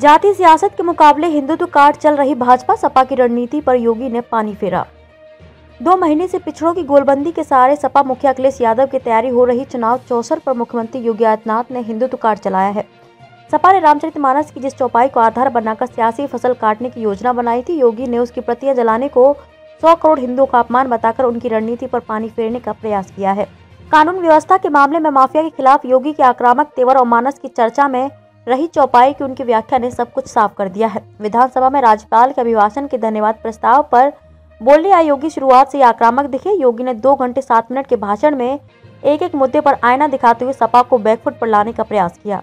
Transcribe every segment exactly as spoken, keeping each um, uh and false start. जाति सियासत के मुकाबले हिंदुत्व कार्ड चल रही भाजपा सपा की रणनीति पर योगी ने पानी फेरा। दो महीने से पिछड़ों की गोलबंदी के सहारे सपा मुखिया अखिलेश यादव की तैयारी हो रही चुनाव चौसर पर मुख्यमंत्री योगी आदित्यनाथ ने हिंदुत्व कार्ड चलाया है। सपा ने रामचरितमानस की जिस चौपाई को आधार बनाकर सियासी फसल काटने की योजना बनाई थी, योगी ने उसकी प्रतियां जलाने को सौ करोड़ हिंदुओं का अपमान बताकर उनकी रणनीति पर पानी फेरने का प्रयास किया है। कानून व्यवस्था के मामले में माफिया के खिलाफ योगी के आक्रामक तेवर और मानस की चर्चा में रही चौपाई की उनकी व्याख्या ने सब कुछ साफ कर दिया है। विधानसभा में राज्यपाल के अभिभाषण के धन्यवाद प्रस्ताव पर बोलने आए योगी शुरुआत से ही आक्रामक दिखे। योगी ने दो घंटे सात मिनट के भाषण में एक एक मुद्दे पर आईना दिखाते हुए सपा को बैकफुट पर लाने का प्रयास किया।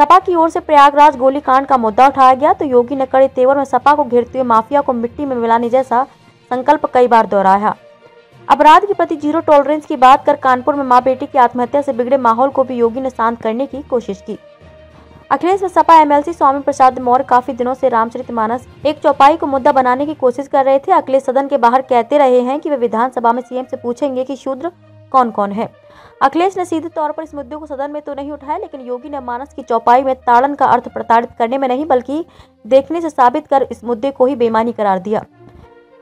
सपा की ओर से प्रयागराज गोलीकांड का मुद्दा उठाया गया तो योगी ने कड़े तेवर में सपा को घेरते हुए माफिया को मिट्टी में मिलाने जैसा संकल्प कई बार दोहराया। अपराध के प्रति जीरो टॉलरेंस की बात कर कानपुर में मां बेटी की आत्महत्या से बिगड़े माहौल को भी योगी ने शांत करने की कोशिश की। अखिलेश में सपा एमएलसी स्वामी प्रसाद मौर्य काफी दिनों से रामचरितमानस एक चौपाई को मुद्दा बनाने की कोशिश कर रहे थे। अखिलेश सदन के बाहर कहते रहे हैं कि वे विधानसभा में सीएम से पूछेंगे कि शूद्र कौन कौन है। अखिलेश ने सीधे तौर पर इस मुद्दे को सदन में तो नहीं उठाया, लेकिन योगी ने मानस की चौपाई में ताड़न का अर्थ प्रताड़ित करने में नहीं बल्कि देखने से साबित कर इस मुद्दे को ही बेमानी करार दिया।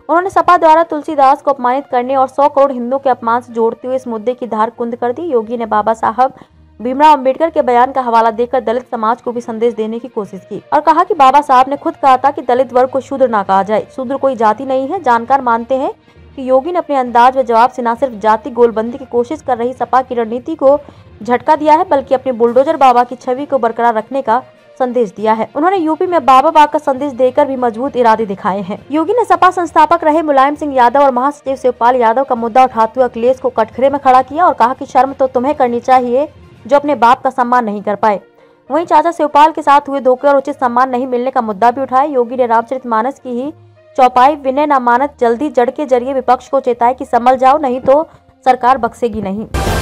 उन्होंने सपा द्वारा तुलसीदास को अपमानित करने और सौ करोड़ हिंदुओं के अपमान से जोड़ते हुए इस मुद्दे की धार कुंद कर दी। योगी ने बाबा साहब भीमराव अंबेडकर के बयान का हवाला देकर दलित समाज को भी संदेश देने की कोशिश की और कहा कि बाबा साहब ने खुद कहा था कि दलित वर्ग को शूद्र ना कहा जाए, शूद्र कोई जाति नहीं है। जानकार मानते हैं कि योगी ने अपने अंदाज व जवाब से न सिर्फ जाति गोलबंदी की कोशिश कर रही सपा की रणनीति को झटका दिया है बल्कि अपने बुलडोजर बाबा की छवि को बरकरार रखने का संदेश दिया है। उन्होंने यूपी में बाबा बाग का संदेश देकर भी मजबूत इरादे दिखाए हैं। योगी ने सपा संस्थापक रहे मुलायम सिंह यादव और महासचिव शिवपाल यादव का मुद्दा उठाते हुए अखिलेश को कटघरे में खड़ा किया और कहा कि शर्म तो तुम्हें करनी चाहिए जो अपने बाप का सम्मान नहीं कर पाए। वहीं चाचा शिवपाल के साथ हुए धोखे और उचित सम्मान नहीं मिलने का मुद्दा भी उठाया। योगी ने रामचरितमानस की ही चौपाई विनय न मानत जल्दी जड़ के जरिए विपक्ष को चेताया कि संभल जाओ नहीं तो सरकार बख्शेगी नहीं।